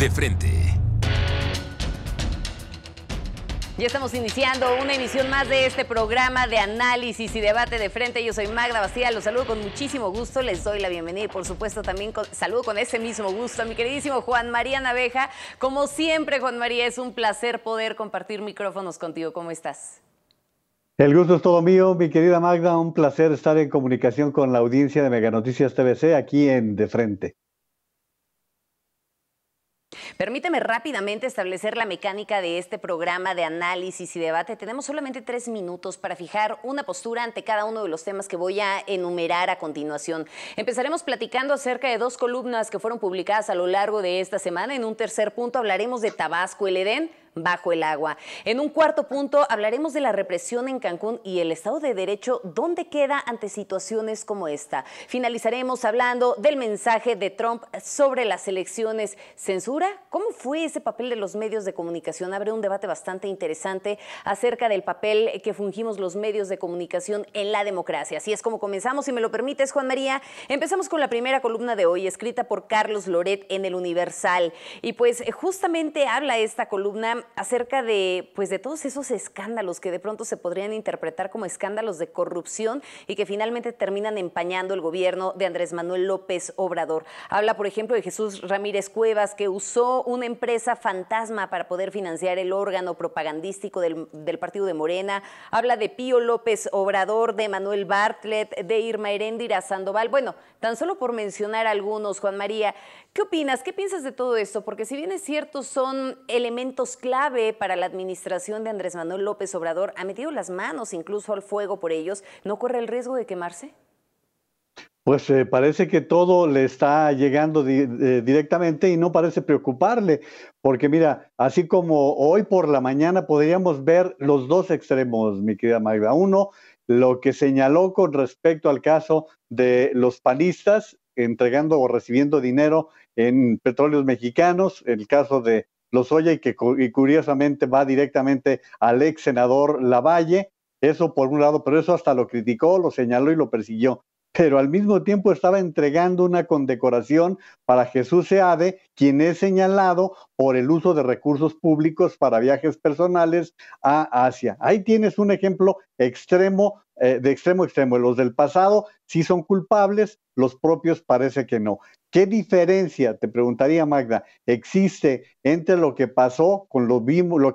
De Frente. Ya estamos iniciando una emisión más de este programa de análisis y debate de frente. Yo soy Magda Bastida, los saludo con muchísimo gusto, les doy la bienvenida y por supuesto también saludo con ese mismo gusto a mi queridísimo Juan María Naveja. Como siempre, Juan María, es un placer poder compartir micrófonos contigo. ¿Cómo estás? El gusto es todo mío, mi querida Magda, un placer estar en comunicación con la audiencia de Meganoticias TVC aquí en De Frente. Permíteme rápidamente establecer la mecánica de este programa de análisis y debate. Tenemos solamente 3 minutos para fijar una postura ante cada uno de los temas que voy a enumerar a continuación. Empezaremos platicando acerca de 2 columnas que fueron publicadas a lo largo de esta semana. En un tercer punto hablaremos de Tabasco, el Edén bajo el agua. En un cuarto punto hablaremos de la represión en Cancún y el Estado de Derecho, ¿dónde queda ante situaciones como esta? Finalizaremos hablando del mensaje de Trump sobre las elecciones. ¿Censura? ¿Cómo fue ese papel de los medios de comunicación? Habrá un debate bastante interesante acerca del papel que fungimos los medios de comunicación en la democracia. Así es como comenzamos, si me lo permites, Juan María. Empezamos con la primera columna de hoy, escrita por Carlos Loret en El Universal. Y pues justamente habla esta columna acerca de, pues, de todos esos escándalos que de pronto se podrían interpretar como escándalos de corrupción y que finalmente terminan empañando el gobierno de Andrés Manuel López Obrador. Habla, por ejemplo, de Jesús Ramírez Cuevas, que usó una empresa fantasma para poder financiar el órgano propagandístico del partido de Morena. Habla de Pío López Obrador, de Manuel Bartlett, de Irma Eréndira Sandoval. Bueno, tan solo por mencionar algunos, Juan María, ¿qué opinas? ¿Qué piensas de todo esto? Porque si bien es cierto, son elementos clave para la administración de Andrés Manuel López Obrador, ha metido las manos incluso al fuego por ellos, ¿no corre el riesgo de quemarse? Pues parece que todo le está llegando directamente y no parece preocuparle, porque mira, así como hoy por la mañana podríamos ver los 2 extremos, mi querida Magda. Uno, lo que señaló con respecto al caso de los panistas entregando o recibiendo dinero en petróleos mexicanos, el caso de Lozoya, y curiosamente va directamente al ex senador Lavalle, eso por un lado, pero eso hasta lo criticó, lo señaló y lo persiguió. Pero al mismo tiempo estaba entregando una condecoración para Jesús Seade, quien es señalado por el uso de recursos públicos para viajes personales a Asia. Ahí tienes un ejemplo extremo, de extremo a extremo. Los del pasado sí son culpables, los propios parece que no. ¿Qué diferencia, te preguntaría Magda, existe entre lo que pasó con lo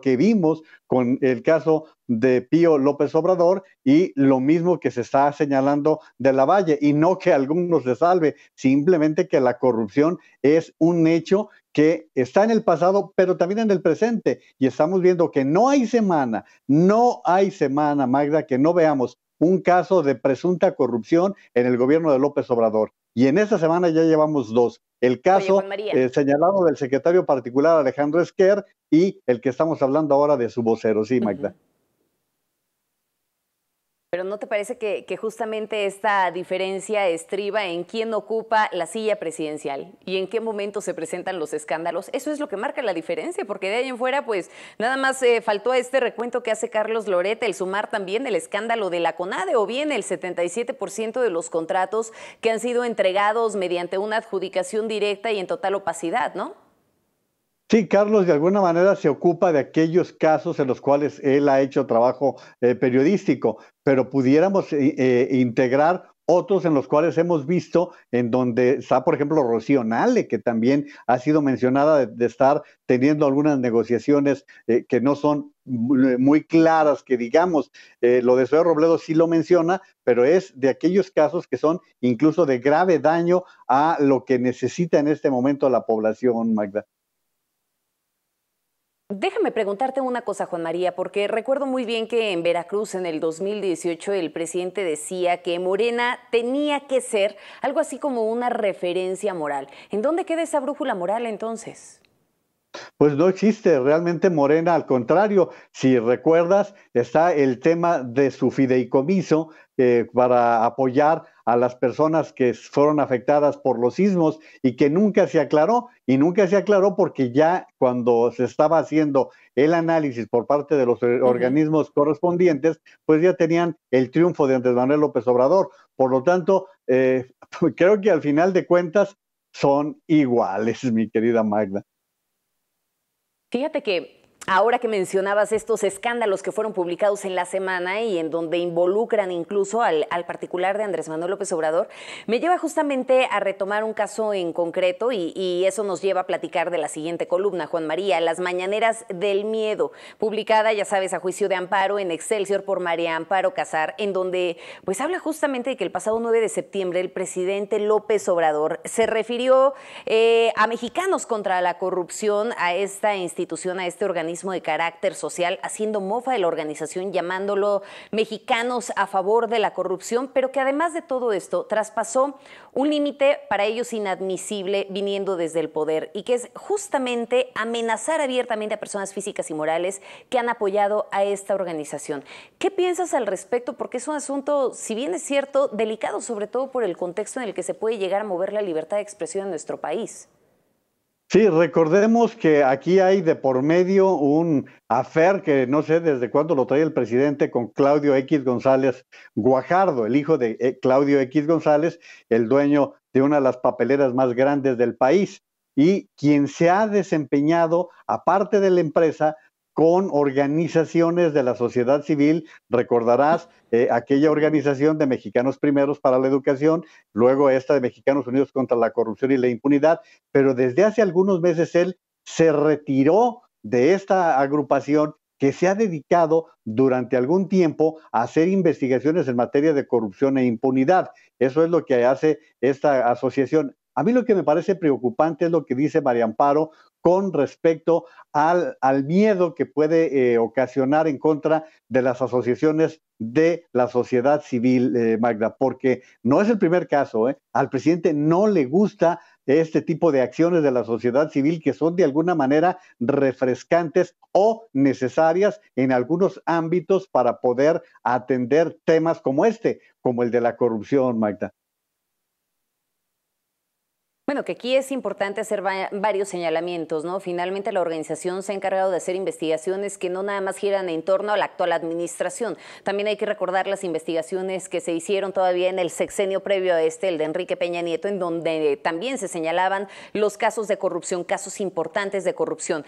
que vimos con el caso de Pío López Obrador y lo mismo que se está señalando de Lavalle? Y no que a algunos se salve, simplemente que la corrupción es un hecho que está en el pasado, pero también en el presente. Y estamos viendo que no hay semana, Magda, que no veamos un caso de presunta corrupción en el gobierno de López Obrador. Y en esta semana ya llevamos 2. El caso señalado del secretario particular Alejandro Esquer y el que estamos hablando ahora de su vocero. Sí, Magda. Pero ¿no te parece que justamente esta diferencia estriba en quién ocupa la silla presidencial y en qué momento se presentan los escándalos? Eso es lo que marca la diferencia, porque de ahí en fuera, pues, nada más faltó a este recuento que hace Carlos Loret el sumar también el escándalo de la CONADE o bien el 77% de los contratos que han sido entregados mediante una adjudicación directa y en total opacidad, ¿no? Sí, Carlos de alguna manera se ocupa de aquellos casos en los cuales él ha hecho trabajo periodístico, pero pudiéramos integrar otros en los cuales hemos visto, en donde está, por ejemplo, Rocío Nale, que también ha sido mencionada de estar teniendo algunas negociaciones que no son muy claras, que digamos, lo de Zoe Robledo sí lo menciona, pero es de aquellos casos que son incluso de grave daño a lo que necesita en este momento la población, Magda. Déjame preguntarte una cosa, Juan María, porque recuerdo muy bien que en Veracruz en el 2018 el presidente decía que Morena tenía que ser algo así como una referencia moral. ¿En dónde queda esa brújula moral entonces? Pues no existe realmente Morena, al contrario, si recuerdas, está el tema de su fideicomiso para apoyar a las personas que fueron afectadas por los sismos y que nunca se aclaró, porque ya cuando se estaba haciendo el análisis por parte de los organismos correspondientes, pues ya tenían el triunfo de Andrés Manuel López Obrador. Por lo tanto, creo que al final de cuentas son iguales, mi querida Magda. Fíjate que ahora que mencionabas estos escándalos que fueron publicados en la semana y en donde involucran incluso al particular de Andrés Manuel López Obrador, me lleva justamente a retomar un caso en concreto y eso nos lleva a platicar de la siguiente columna, Juan María, Las Mañaneras del Miedo, publicada, ya sabes, a juicio de amparo en Excelsior por María Amparo Casar, en donde pues habla justamente de que el pasado 9 de septiembre el presidente López Obrador se refirió a Mexicanos contra la Corrupción, a esta institución, a este organismo de carácter social, haciendo mofa de la organización, llamándolo Mexicanos a Favor de la Corrupción, pero que además de todo esto traspasó un límite para ellos inadmisible viniendo desde el poder y que es justamente amenazar abiertamente a personas físicas y morales que han apoyado a esta organización. ¿Qué piensas al respecto? Porque es un asunto, si bien es cierto, delicado, sobre todo por el contexto en el que se puede llegar a mover la libertad de expresión en nuestro país. Sí, recordemos que aquí hay de por medio un afer que no sé desde cuándo lo trae el presidente con Claudio X. González Guajardo, el hijo de Claudio X. González, el dueño de una de las papeleras más grandes del país y quien se ha desempeñado, aparte de la empresa, con organizaciones de la sociedad civil. Recordarás aquella organización de Mexicanos Primeros para la Educación, luego esta de Mexicanos Unidos contra la Corrupción y la Impunidad, pero desde hace algunos meses él se retiró de esta agrupación que se ha dedicado durante algún tiempo a hacer investigaciones en materia de corrupción e impunidad. Eso es lo que hace esta asociación. A mí lo que me parece preocupante es lo que dice María Amparo con respecto al miedo que puede ocasionar en contra de las asociaciones de la sociedad civil, Magda, porque no es el primer caso, ¿eh? Al presidente no le gusta este tipo de acciones de la sociedad civil que son de alguna manera refrescantes o necesarias en algunos ámbitos para poder atender temas como este, como el de la corrupción, Magda. Bueno, que aquí es importante hacer varios señalamientos, ¿no? Finalmente la organización se ha encargado de hacer investigaciones que no nada más giran en torno a la actual administración. También hay que recordar las investigaciones que se hicieron todavía en el sexenio previo a este, el de Enrique Peña Nieto, en donde también se señalaban los casos de corrupción, casos importantes de corrupción.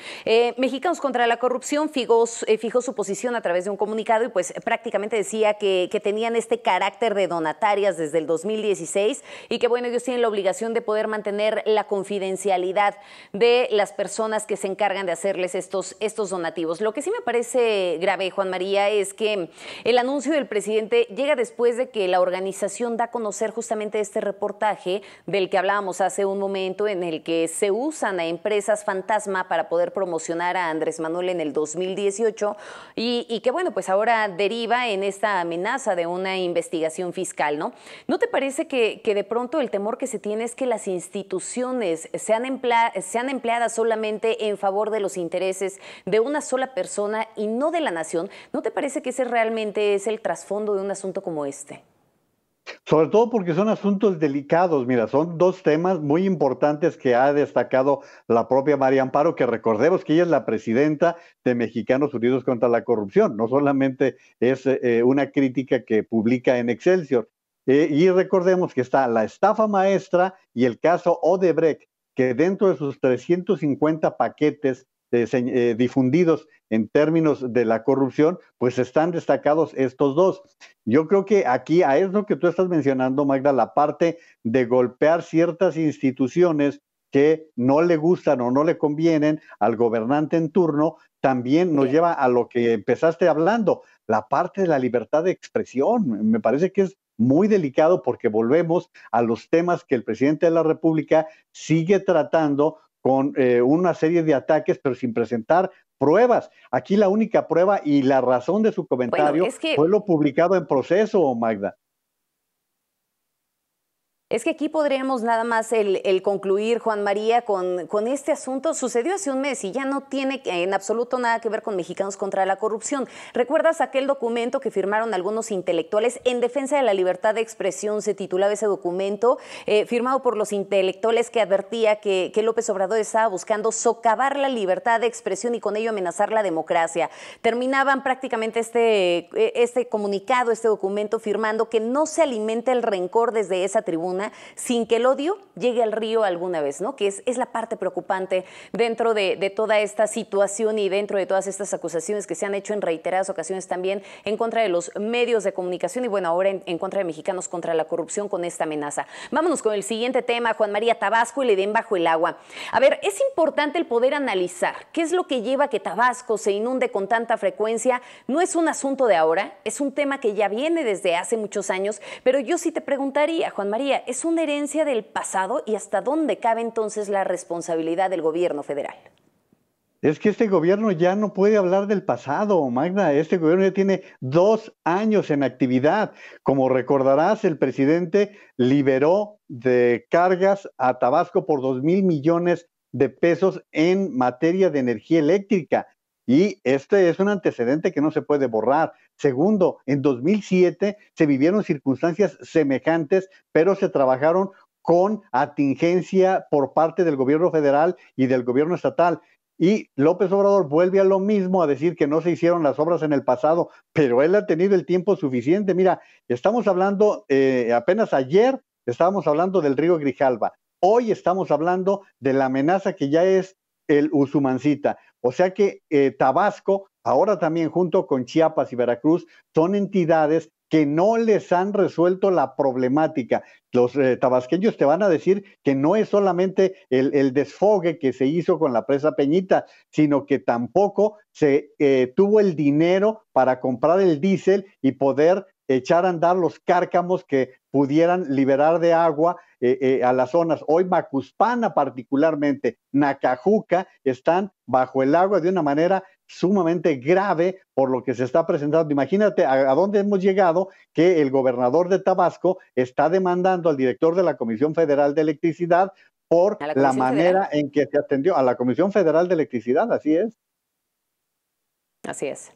Mexicanos contra la Corrupción fijó su posición a través de un comunicado y pues prácticamente decía que tenían este carácter de donatarias desde el 2016 y que bueno, ellos tienen la obligación de poder mantener la confidencialidad de las personas que se encargan de hacerles estos donativos. Lo que sí me parece grave, Juan María, es que el anuncio del presidente llega después de que la organización da a conocer justamente este reportaje del que hablábamos hace un momento, en el que se usan a empresas fantasma para poder promocionar a Andrés Manuel en el 2018 y que bueno, pues ahora deriva en esta amenaza de una investigación fiscal, ¿no? ¿No te parece que de pronto el temor que se tiene es que las instituciones sean empleadas solamente en favor de los intereses de una sola persona y no de la nación? ¿No te parece que ese realmente es el trasfondo de un asunto como este? Sobre todo porque son asuntos delicados. Mira, son dos temas muy importantes que ha destacado la propia María Amparo, que recordemos que ella es la presidenta de Mexicanos Unidos contra la Corrupción. No solamente es una crítica que publica en Excelsior. Y recordemos que está la estafa maestra y el caso Odebrecht, que dentro de sus 350 paquetes difundidos en términos de la corrupción, pues están destacados estos dos. Yo creo que aquí, a eso que tú estás mencionando, Magda, la parte de golpear ciertas instituciones que no le gustan o no le convienen al gobernante en turno, también nos lleva a lo que empezaste hablando, la parte de la libertad de expresión. Me parece que es muy delicado porque volvemos a los temas que el presidente de la República sigue tratando con una serie de ataques, pero sin presentar pruebas. Aquí la única prueba y la razón de su comentario fue lo publicado en Proceso, Magda. Es que aquí podríamos nada más el concluir, Juan María, con este asunto. Sucedió hace un mes y ya no tiene en absoluto nada que ver con Mexicanos contra la Corrupción. ¿Recuerdas aquel documento que firmaron algunos intelectuales en defensa de la libertad de expresión? Se titulaba ese documento, firmado por los intelectuales, que advertía que López Obrador estaba buscando socavar la libertad de expresión y con ello amenazar la democracia. Terminaban prácticamente este comunicado, este documento, firmando que no se alimente el rencor desde esa tribuna, persona sin que el odio llegue al río alguna vez, ¿no? Que es la parte preocupante dentro de toda esta situación y dentro de todas estas acusaciones que se han hecho en reiteradas ocasiones también en contra de los medios de comunicación y bueno, ahora en contra de Mexicanos contra la Corrupción con esta amenaza. Vámonos con el siguiente tema, Juan María, Tabasco y el Edén bajo el agua. A ver, es importante el poder analizar qué es lo que lleva a que Tabasco se inunde con tanta frecuencia. No es un asunto de ahora, es un tema que ya viene desde hace muchos años, pero yo sí te preguntaría, Juan María, ¿es una herencia del pasado y hasta dónde cabe entonces la responsabilidad del gobierno federal? Es que este gobierno ya no puede hablar del pasado, Magda. Este gobierno ya tiene 2 años en actividad. Como recordarás, el presidente liberó de cargas a Tabasco por 2,000 millones de pesos en materia de energía eléctrica. Y este es un antecedente que no se puede borrar. Segundo, en 2007 se vivieron circunstancias semejantes, pero se trabajaron con atingencia por parte del gobierno federal y del gobierno estatal. Y López Obrador vuelve a lo mismo, a decir que no se hicieron las obras en el pasado, pero él ha tenido el tiempo suficiente. Mira, estamos hablando, apenas ayer estábamos hablando del río Grijalva, hoy estamos hablando de la amenaza que ya es el Usumancita. O sea que Tabasco, ahora también junto con Chiapas y Veracruz, son entidades que no les han resuelto la problemática. Los tabasqueños te van a decir que no es solamente el desfogue que se hizo con la presa Peñita, sino que tampoco se tuvo el dinero para comprar el diésel y poder echar a andar los cárcamos que pudieran liberar de agua a las zonas. Hoy Macuspana particularmente, Nacajuca, están bajo el agua de una manera sumamente grave por lo que se está presentando. Imagínate a dónde hemos llegado, que el gobernador de Tabasco está demandando al director de la Comisión Federal de Electricidad por la manera en que se atendió a la Comisión Federal de Electricidad, así es. Así es.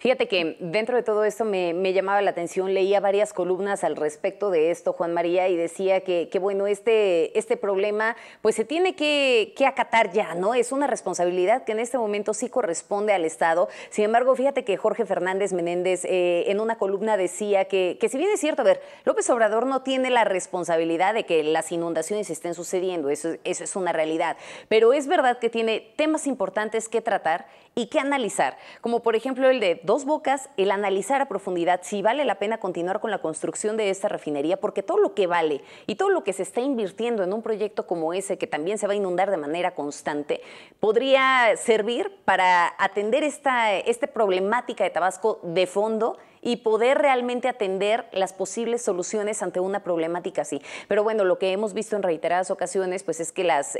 Fíjate que dentro de todo esto me llamaba la atención, leía varias columnas al respecto de esto, Juan María, y decía que bueno, este problema pues se tiene que acatar ya, ¿no? Es una responsabilidad que en este momento sí corresponde al Estado. Sin embargo, fíjate que Jorge Fernández Menéndez en una columna decía que si bien es cierto, a ver, López Obrador no tiene la responsabilidad de que las inundaciones estén sucediendo, eso es una realidad, pero es verdad que tiene temas importantes que tratar y que analizar, como por ejemplo el de Dos Bocas, el analizar a profundidad si vale la pena continuar con la construcción de esta refinería, porque todo lo que vale y todo lo que se está invirtiendo en un proyecto como ese, que también se va a inundar de manera constante, podría servir para atender esta problemática de Tabasco de fondo y poder realmente atender las posibles soluciones ante una problemática así. Pero bueno, lo que hemos visto en reiteradas ocasiones pues es que las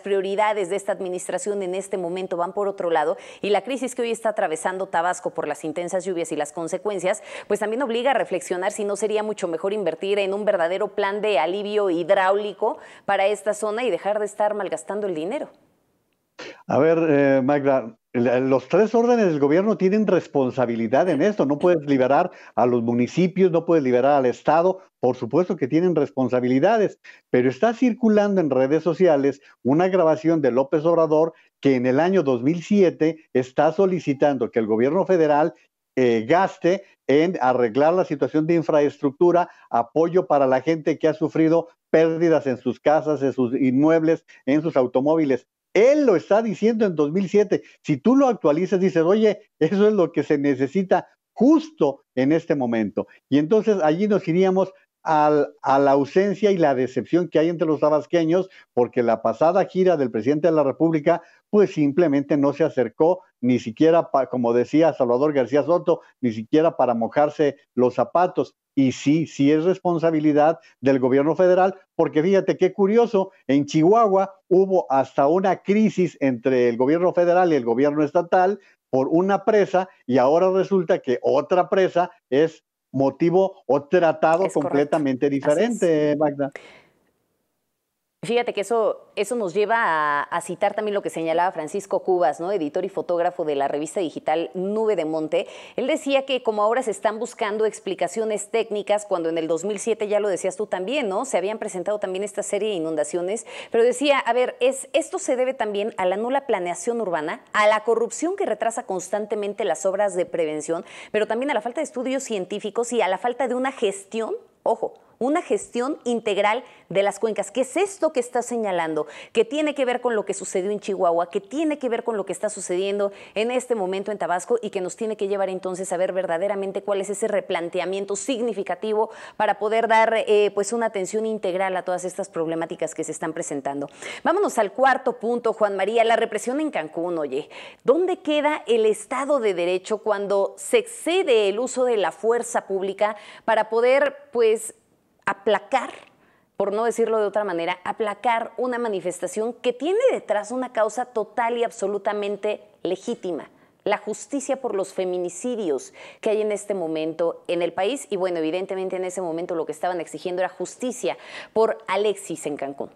prioridades de esta administración en este momento van por otro lado, y la crisis que hoy está atravesando Tabasco por las intensas lluvias y las consecuencias pues también obliga a reflexionar si no sería mucho mejor invertir en un verdadero plan de alivio hidráulico para esta zona y dejar de estar malgastando el dinero. A ver, Magda, los 3 órdenes del gobierno tienen responsabilidad en esto. No puedes liberar a los municipios, no puedes liberar al Estado. Por supuesto que tienen responsabilidades, pero está circulando en redes sociales una grabación de López Obrador que en el año 2007 está solicitando que el gobierno federal gaste en arreglar la situación de infraestructura, apoyo para la gente que ha sufrido pérdidas en sus casas, en sus inmuebles, en sus automóviles. Él lo está diciendo en 2007. Si tú lo actualizas, dices, oye, eso es lo que se necesita justo en este momento. Y entonces allí nos iríamos a la ausencia y la decepción que hay entre los tabasqueños, porque la pasada gira del presidente de la República pues simplemente no se acercó ni siquiera, como decía Salvador García Soto, ni siquiera para mojarse los zapatos. Y sí es responsabilidad del gobierno federal, porque fíjate qué curioso, en Chihuahua hubo hasta una crisis entre el gobierno federal y el gobierno estatal por una presa, y ahora resulta que otra presa es motivo o tratado completamente diferente, Magda. Fíjate que eso nos lleva a citar también lo que señalaba Francisco Cubas, ¿no? Editor y fotógrafo de la revista digital Nube de Monte. Él decía que como ahora se están buscando explicaciones técnicas, cuando en el 2007, ya lo decías tú también, ¿no? Se habían presentado también esta serie de inundaciones, pero decía, a ver, esto se debe también a la nula planeación urbana, a la corrupción que retrasa constantemente las obras de prevención, pero también a la falta de estudios científicos y a la falta de una gestión, ojo, una gestión integral de las cuencas, que es esto que está señalando, que tiene que ver con lo que sucedió en Chihuahua, que tiene que ver con lo que está sucediendo en este momento en Tabasco y que nos tiene que llevar entonces a ver verdaderamente cuál es ese replanteamiento significativo para poder dar pues una atención integral a todas estas problemáticas que se están presentando. Vámonos al cuarto punto, Juan María, la represión en Cancún. Oye, ¿dónde queda el Estado de Derecho cuando se excede el uso de la fuerza pública para poder pues aplacar, por no decirlo de otra manera, aplacar una manifestación que tiene detrás una causa total y absolutamente legítima? La justicia por los feminicidios que hay en este momento en el país. Y bueno, evidentemente en ese momento lo que estaban exigiendo era justicia por Alexis en Cancún.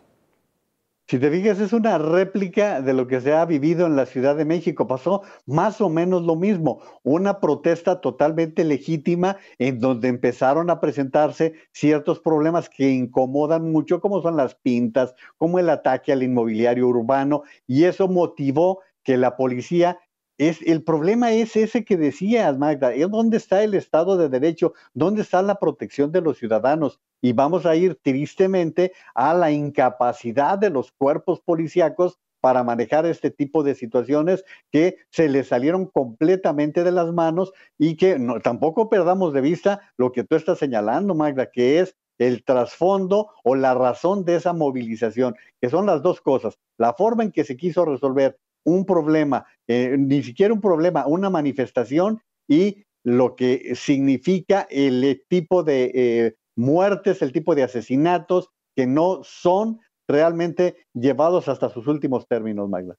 Si te fijas, es una réplica de lo que se ha vivido en la Ciudad de México. Pasó más o menos lo mismo, una protesta totalmente legítima en donde empezaron a presentarse ciertos problemas que incomodan mucho, como son las pintas, como el ataque al inmobiliario urbano, y eso motivó que la policía... El problema es ese que decías, Magda, es dónde está el Estado de Derecho, dónde está la protección de los ciudadanos, y vamos a ir tristemente a la incapacidad de los cuerpos policíacos para manejar este tipo de situaciones que se les salieron completamente de las manos, y que no, tampoco perdamos de vista lo que tú estás señalando, Magda, que es el trasfondo o la razón de esa movilización, que son las dos cosas: la forma en que se quiso resolver un problema, ni siquiera un problema, una manifestación, y lo que significa el tipo de muertes, el tipo de asesinatos que no son realmente llevados hasta sus últimos términos, Magda.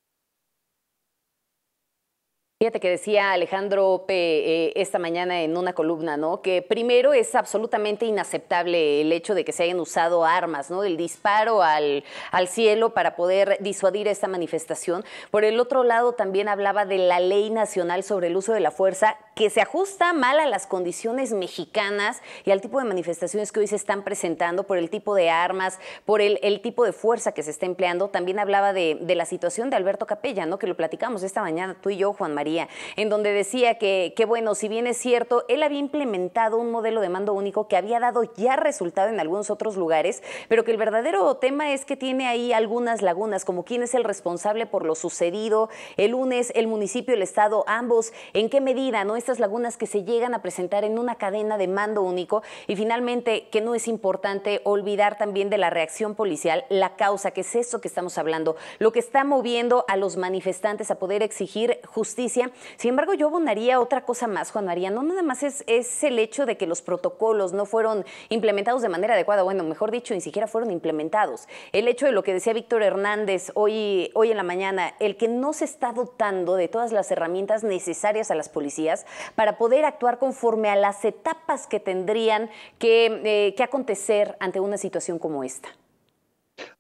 Fíjate que decía Alejandro P. Esta mañana en una columna, ¿no?, que primero es absolutamente inaceptable el hecho de que se hayan usado armas, ¿no?, el disparo al cielo para poder disuadir esta manifestación. Por el otro lado, también hablaba de la Ley Nacional sobre el Uso de la Fuerza, que se ajusta mal a las condiciones mexicanas y al tipo de manifestaciones que hoy se están presentando, por el tipo de armas, por el tipo de fuerza que se está empleando. También hablaba de la situación de Alberto Capella, ¿no?, que lo platicamos esta mañana tú y yo, Juan María, en donde decía que bueno, si bien es cierto, él había implementado un modelo de mando único que había dado ya resultado en algunos otros lugares, pero que el verdadero tema es que tiene ahí algunas lagunas, como quién es el responsable por lo sucedido el lunes, el municipio, el Estado, ambos, en qué medida, ¿no?, estas lagunas que se llegan a presentar en una cadena de mando único. Y finalmente, que no es importante olvidar también de la reacción policial la causa, que es eso que estamos hablando, lo que está moviendo a los manifestantes a poder exigir justicia. Sin embargo, yo abonaría otra cosa más, Juan María. No nada más es el hecho de que los protocolos no fueron implementados de manera adecuada, bueno, mejor dicho, ni siquiera fueron implementados. El hecho de lo que decía Víctor Hernández hoy en la mañana, el que no se está dotando de todas las herramientas necesarias a las policías para poder actuar conforme a las etapas que tendrían que acontecer ante una situación como esta.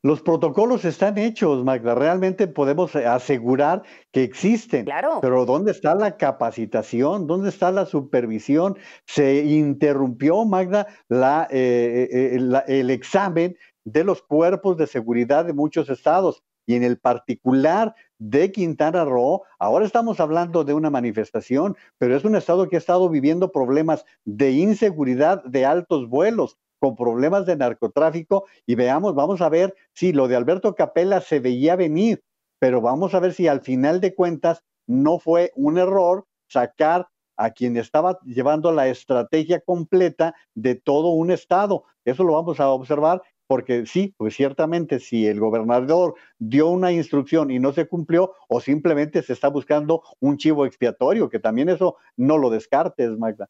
Los protocolos están hechos, Magda, realmente podemos asegurar que existen, claro, pero ¿dónde está la capacitación? ¿Dónde está la supervisión? Se interrumpió, Magda, el examen de los cuerpos de seguridad de muchos estados, y en el particular de Quintana Roo. Ahora estamos hablando de una manifestación, pero es un estado que ha estado viviendo problemas de inseguridad de altos vuelos, con problemas de narcotráfico, y vamos a ver si lo de Alberto Capella se veía venir, pero vamos a ver si al final de cuentas no fue un error sacar a quien estaba llevando la estrategia completa de todo un estado. Eso lo vamos a observar, porque sí, pues ciertamente si el gobernador dio una instrucción y no se cumplió, o simplemente se está buscando un chivo expiatorio, que también eso no lo descartes, Magda.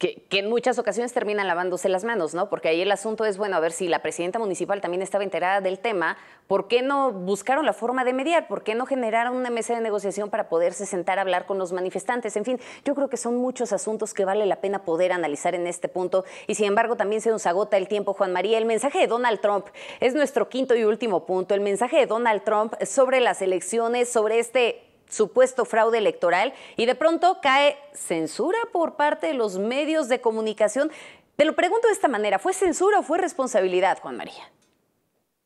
Que en muchas ocasiones terminan lavándose las manos, ¿no? Porque ahí el asunto es, bueno, a ver, si la presidenta municipal también estaba enterada del tema, ¿por qué no buscaron la forma de mediar? ¿Por qué no generaron una mesa de negociación para poderse sentar a hablar con los manifestantes? En fin, yo creo que son muchos asuntos que vale la pena poder analizar en este punto, y sin embargo también se nos agota el tiempo, Juan María. El mensaje de Donald Trump es nuestro quinto y último punto, el mensaje de Donald Trump sobre las elecciones, sobre este supuesto fraude electoral, y de pronto cae censura por parte de los medios de comunicación. Te lo pregunto de esta manera, ¿fue censura o fue responsabilidad, Juan María?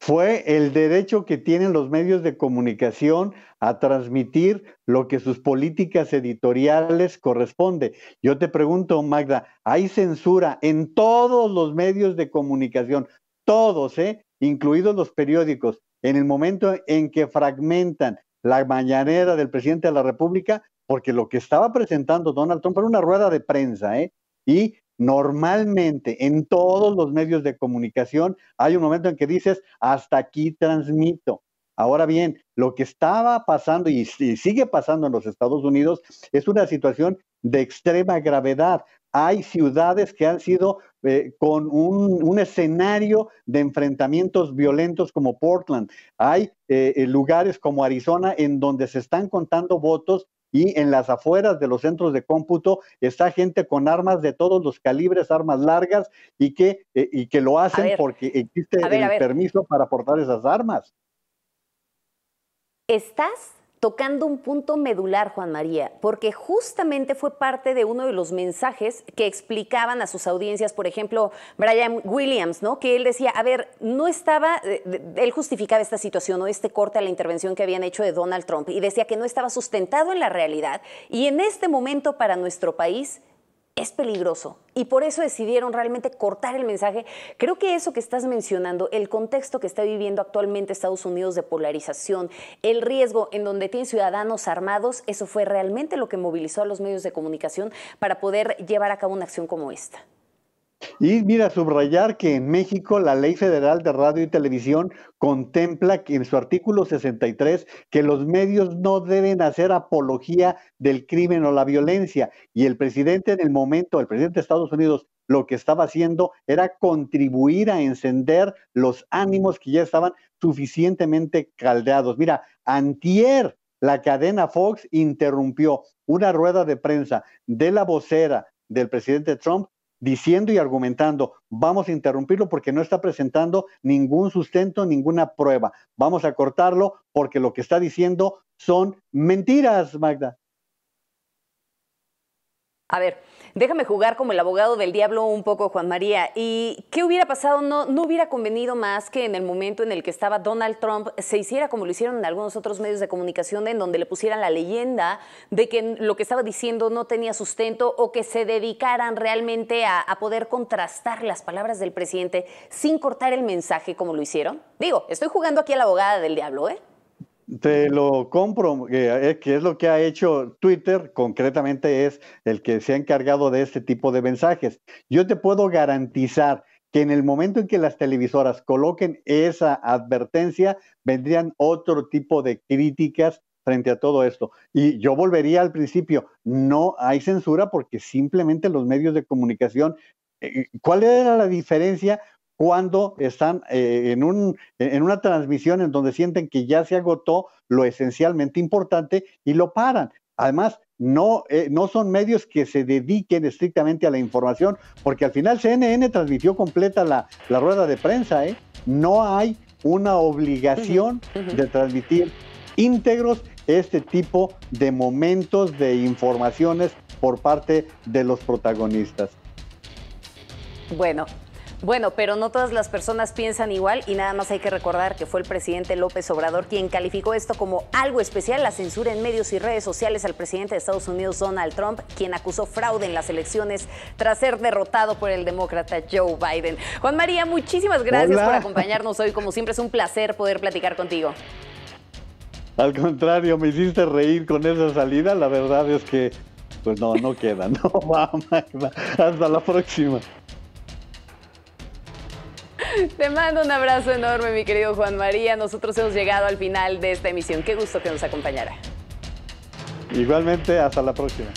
fue el derecho que tienen los medios de comunicación a transmitir lo que sus políticas editoriales corresponde. Yo te pregunto, Magda, ¿hay censura en todos los medios de comunicación? Todos, incluidos los periódicos. En el momento en que fragmentan la mañanera del presidente de la República, porque lo que estaba presentando Donald Trump era una rueda de prensa, y normalmente en todos los medios de comunicación hay un momento en que dices, hasta aquí transmito. Ahora bien, lo que estaba pasando y sigue pasando en los Estados Unidos es una situación de extrema gravedad. Hay ciudades que han sido con un escenario de enfrentamientos violentos como Portland. Hay lugares como Arizona en donde se están contando votos y en las afueras de los centros de cómputo está gente con armas de todos los calibres, armas largas, y que lo hacen porque existe el permiso para portar esas armas. Estás tocando un punto medular, Juan María, porque justamente fue parte de uno de los mensajes que explicaban a sus audiencias, por ejemplo, Brian Williams, ¿no? Que él decía, no estaba, él justificaba esta situación o este corte a la intervención que habían hecho de Donald Trump y decía que no estaba sustentado en la realidad y en este momento para nuestro país es peligroso y por eso decidieron realmente cortar el mensaje. Creo que eso que estás mencionando, el contexto que está viviendo actualmente Estados Unidos de polarización, el riesgo en donde tienen ciudadanos armados, eso fue realmente lo que movilizó a los medios de comunicación para poder llevar a cabo una acción como esta. Y mira, subrayar que en México la Ley Federal de Radio y Televisión contempla que en su artículo 63 que los medios no deben hacer apología del crimen o la violencia. Y el presidente en el momento, el presidente de Estados Unidos, lo que estaba haciendo era contribuir a encender los ánimos que ya estaban suficientemente caldeados. Mira, antier la cadena Fox interrumpió una rueda de prensa de la vocera del presidente Trump diciendo y argumentando, vamos a interrumpirlo porque no está presentando ningún sustento, ninguna prueba. Vamos a cortarlo porque lo que está diciendo son mentiras, Magda. Déjame jugar como el abogado del diablo un poco, Juan María. ¿Y qué hubiera pasado? No hubiera convenido más que en el momento en el que estaba Donald Trump se hiciera como lo hicieron en algunos otros medios de comunicación en donde le pusieran la leyenda de que lo que estaba diciendo no tenía sustento o que se dedicaran realmente a poder contrastar las palabras del presidente sin cortar el mensaje como lo hicieron? Digo, estoy jugando aquí a la abogada del diablo, Te lo compro, que es lo que ha hecho Twitter, concretamente es el que se ha encargado de este tipo de mensajes. Yo te puedo garantizar que en el momento en que las televisoras coloquen esa advertencia, vendrían otro tipo de críticas frente a todo esto. Y yo volvería al principio, no hay censura porque simplemente los medios de comunicación, ¿cuál era la diferencia? Cuando están en una transmisión en donde sienten que ya se agotó lo esencialmente importante y lo paran. Además, no son medios que se dediquen estrictamente a la información, porque al final CNN transmitió completa la rueda de prensa. No hay una obligación de transmitir íntegros este tipo de momentos de informaciones por parte de los protagonistas. Bueno, pero no todas las personas piensan igual y nada más hay que recordar que fue el presidente López Obrador quien calificó esto como algo especial, la censura en medios y redes sociales al presidente de Estados Unidos, Donald Trump, quien acusó fraude en las elecciones tras ser derrotado por el demócrata Joe Biden. Juan María, muchísimas gracias por acompañarnos hoy. Como siempre, es un placer poder platicar contigo. Al contrario, me hiciste reír con esa salida. La verdad es que, pues no queda. No va, Magda. Hasta la próxima. Te mando un abrazo enorme, mi querido Juan María. Nosotros hemos llegado al final de esta emisión. Qué gusto que nos acompañara. Igualmente, hasta la próxima.